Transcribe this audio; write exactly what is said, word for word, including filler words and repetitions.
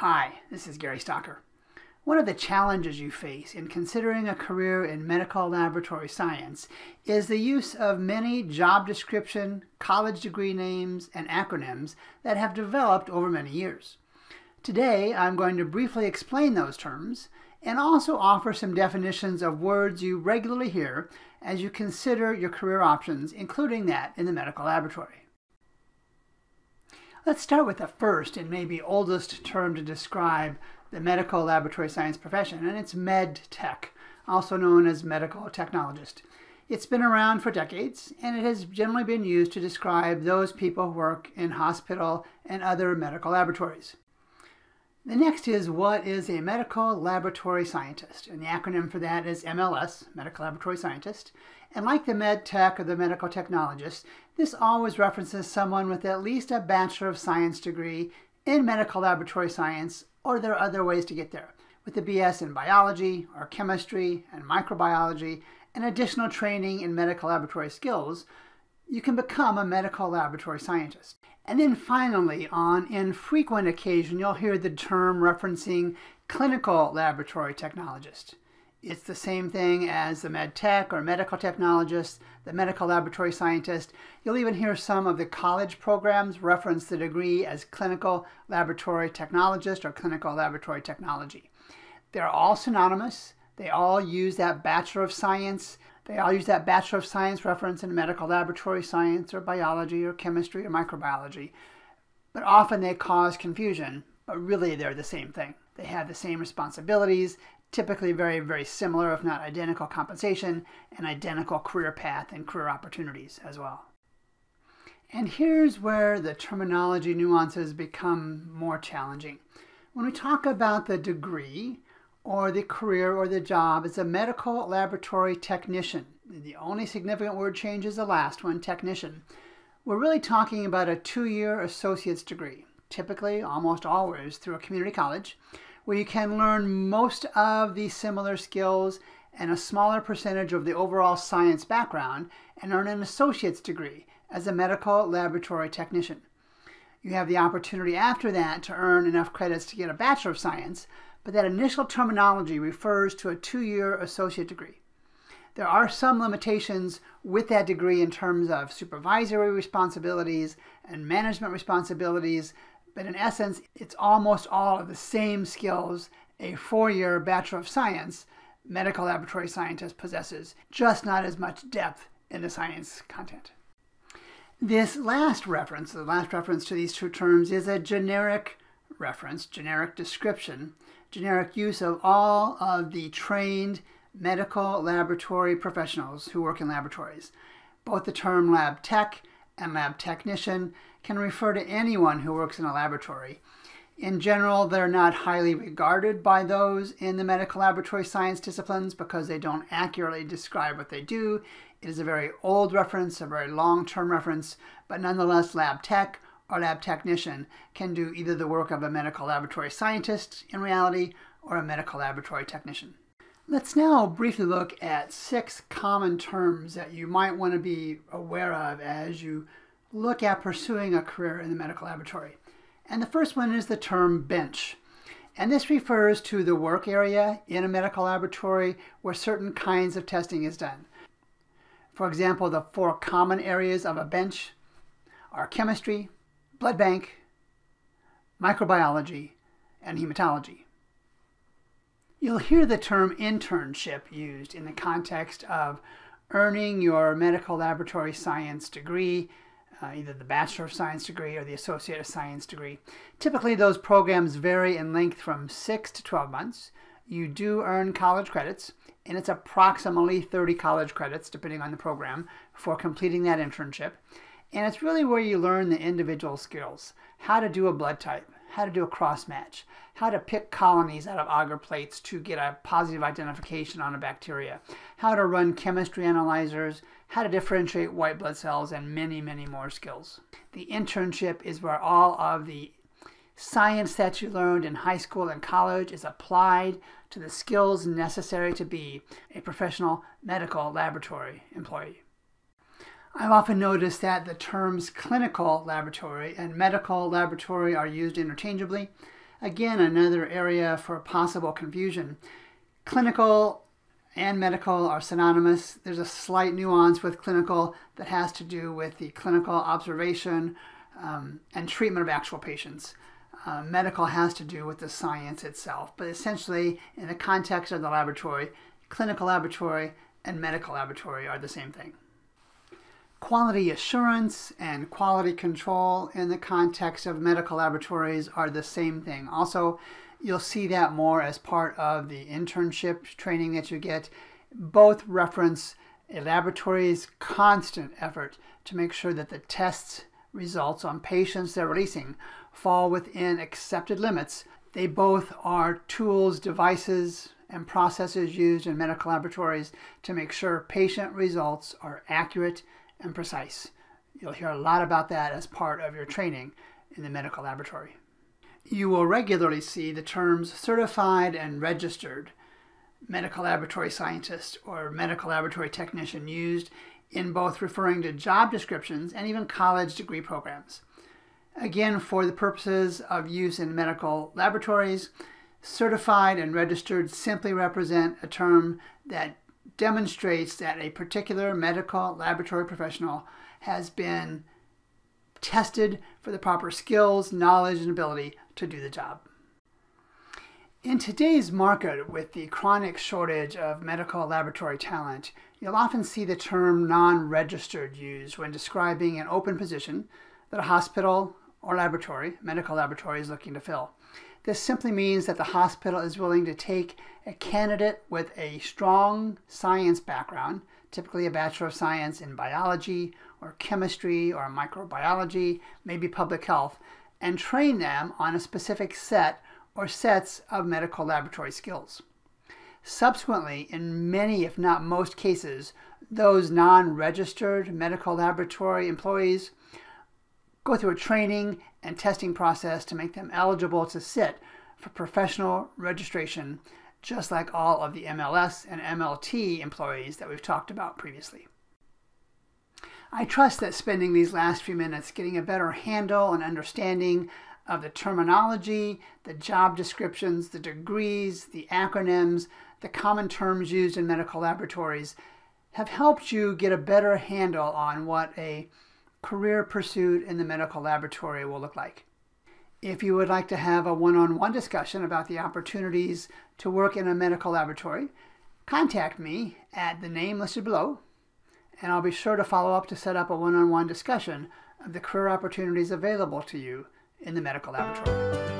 Hi, this is Gary Stocker. One of the challenges you face in considering a career in medical laboratory science is the use of many job description, college degree names, and acronyms that have developed over many years. Today, I'm going to briefly explain those terms and also offer some definitions of words you regularly hear as you consider your career options, including that in the medical laboratory. Let's start with the first and maybe oldest term to describe the medical laboratory science profession, and it's med tech, also known as medical technologist. It's been around for decades, and it has generally been used to describe those people who work in hospital and other medical laboratories. The next is, what is a medical laboratory scientist? And the acronym for that is M L S, medical laboratory scientist. And like the med tech or the medical technologist, this always references someone with at least a Bachelor of Science degree in medical laboratory science, or there are other ways to get there, with a B S in biology or chemistry and microbiology and additional training in medical laboratory skills. You can become a medical laboratory scientist. And then finally, on infrequent occasion, you'll hear the term referencing clinical laboratory technologist. It's the same thing as the med tech or medical technologist, the medical laboratory scientist. You'll even hear some of the college programs reference the degree as clinical laboratory technologist or clinical laboratory technology. They're all synonymous. They all use that Bachelor of Science. They all use that Bachelor of Science reference in medical laboratory science or biology or chemistry or microbiology. But often they cause confusion, but really they're the same thing. They have the same responsibilities, typically very, very similar, if not identical compensation, and identical career path and career opportunities as well. And here's where the terminology nuances become more challenging. When we talk about the degree or the career or the job, it's a medical laboratory technician. The only significant word change is the last one, technician. We're really talking about a two-year associate's degree, typically almost always through a community college, where you can learn most of the similar skills and a smaller percentage of the overall science background and earn an associate's degree as a medical laboratory technician. You have the opportunity after that to earn enough credits to get a Bachelor of Science, but that initial terminology refers to a two-year associate degree. There are some limitations with that degree in terms of supervisory responsibilities and management responsibilities, but in essence, it's almost all of the same skills a four-year Bachelor of Science medical laboratory scientist possesses, just not as much depth in the science content. This last reference, the last reference to these two terms, is a generic reference, generic description, generic use of all of the trained medical laboratory professionals who work in laboratories. Both the term lab tech and lab technician can refer to anyone who works in a laboratory. In general, they're not highly regarded by those in the medical laboratory science disciplines because they don't accurately describe what they do. It is a very old reference, a very long-term reference, but nonetheless, lab tech or lab technician can do either the work of a medical laboratory scientist in reality or a medical laboratory technician. Let's now briefly look at six common terms that you might want to be aware of as you look at pursuing a career in the medical laboratory. And the first one is the term bench. And this refers to the work area in a medical laboratory where certain kinds of testing is done. For example, the four common areas of a bench are chemistry, blood bank, microbiology, and hematology. You'll hear the term internship used in the context of earning your medical laboratory science degree, uh, either the Bachelor of Science degree or the Associate of Science degree. Typically, those programs vary in length from six to twelve months. You do earn college credits, and it's approximately thirty college credits, depending on the program, for completing that internship. And it's really where you learn the individual skills, how to do a blood type, how to do a cross match, how to pick colonies out of agar plates to get a positive identification on a bacteria, how to run chemistry analyzers, how to differentiate white blood cells, and many, many more skills. The internship is where all of the science that you learned in high school and college is applied to the skills necessary to be a professional medical laboratory employee. I've often noticed that the terms clinical laboratory and medical laboratory are used interchangeably. Again, another area for possible confusion. Clinical and medical are synonymous. There's a slight nuance with clinical that has to do with the clinical observation um, and treatment of actual patients. Uh, medical has to do with the science itself, but essentially in the context of the laboratory, clinical laboratory and medical laboratory are the same thing. Quality assurance and quality control in the context of medical laboratories are the same thing. Also, you'll see that more as part of the internship training that you get. Both reference a laboratory's constant effort to make sure that the tests results on patients they're releasing fall within accepted limits. They both are tools, devices, and processes used in medical laboratories to make sure patient results are accurate and precise. You'll hear a lot about that as part of your training in the medical laboratory. You will regularly see the terms certified and registered medical laboratory scientist or medical laboratory technician used in both referring to job descriptions and even college degree programs. Again, for the purposes of use in medical laboratories, certified and registered simply represent a term that demonstrates that a particular medical laboratory professional has been tested for the proper skills, knowledge, and ability to do the job. In today's market, with the chronic shortage of medical laboratory talent, you'll often see the term non-registered used when describing an open position that a hospital or laboratory, medical laboratory, is looking to fill. This simply means that the hospital is willing to take a candidate with a strong science background, typically a Bachelor of Science in biology or chemistry or microbiology, maybe public health, and train them on a specific set or sets of medical laboratory skills. Subsequently, in many, if not most cases, those non-registered medical laboratory employees go through a training and testing process to make them eligible to sit for professional registration, just like all of the M L S and M L T employees that we've talked about previously. I trust that spending these last few minutes getting a better handle and understanding of the terminology, the job descriptions, the degrees, the acronyms, the common terms used in medical laboratories have helped you get a better handle on what a career pursuit in the medical laboratory will look like. If you would like to have a one-on-one discussion about the opportunities to work in a medical laboratory, contact me at the name listed below, and I'll be sure to follow up to set up a one-on-one discussion of the career opportunities available to you in the medical laboratory.